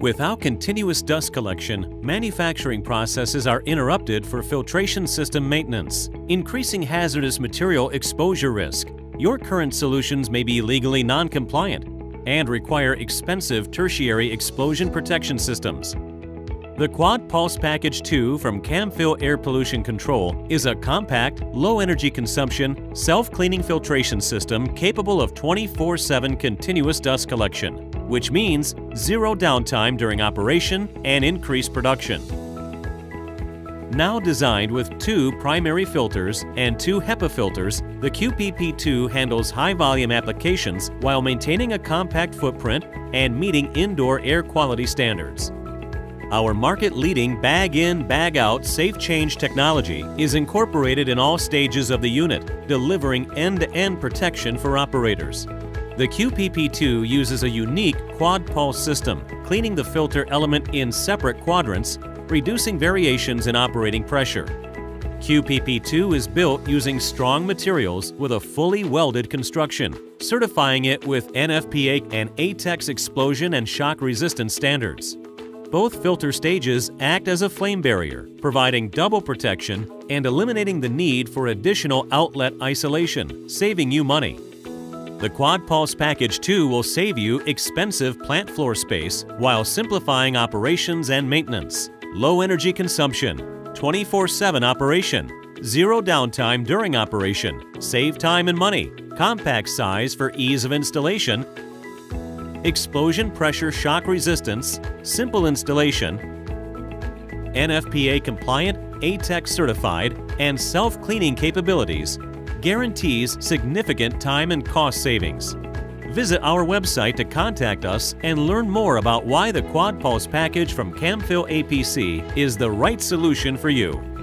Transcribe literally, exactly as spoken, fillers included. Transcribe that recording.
Without continuous dust collection, manufacturing processes are interrupted for filtration system maintenance, increasing hazardous material exposure risk. Your current solutions may be legally non-compliant and require expensive tertiary explosion protection systems. The Quad Pulse Package two from Camfil Air Pollution Control is a compact, low-energy consumption, self-cleaning filtration system capable of twenty-four seven continuous dust collection, which means zero downtime during operation and increased production. Now designed with two primary filters and two HEPA filters, the Q P P two handles high-volume applications while maintaining a compact footprint and meeting indoor air quality standards. Our market-leading bag-in, bag-out safe change technology is incorporated in all stages of the unit, delivering end-to-end protection for operators. The Q P P two uses a unique quad pulse system, cleaning the filter element in separate quadrants, reducing variations in operating pressure. Q P P two is built using strong materials with a fully welded construction, certifying it with N F P A and ATEX explosion and shock resistance standards. Both filter stages act as a flame barrier, providing double protection and eliminating the need for additional outlet isolation, saving you money. The Quad Pulse Package two will save you expensive plant floor space while simplifying operations and maintenance, low energy consumption, twenty-four seven operation, zero downtime during operation, save time and money, compact size for ease of installation, explosion pressure shock resistance, simple installation, N F P A compliant, ATEX certified, and self-cleaning capabilities, guarantees significant time and cost savings. Visit our website to contact us and learn more about why the Quad Pulse Package from Camfil A P C is the right solution for you.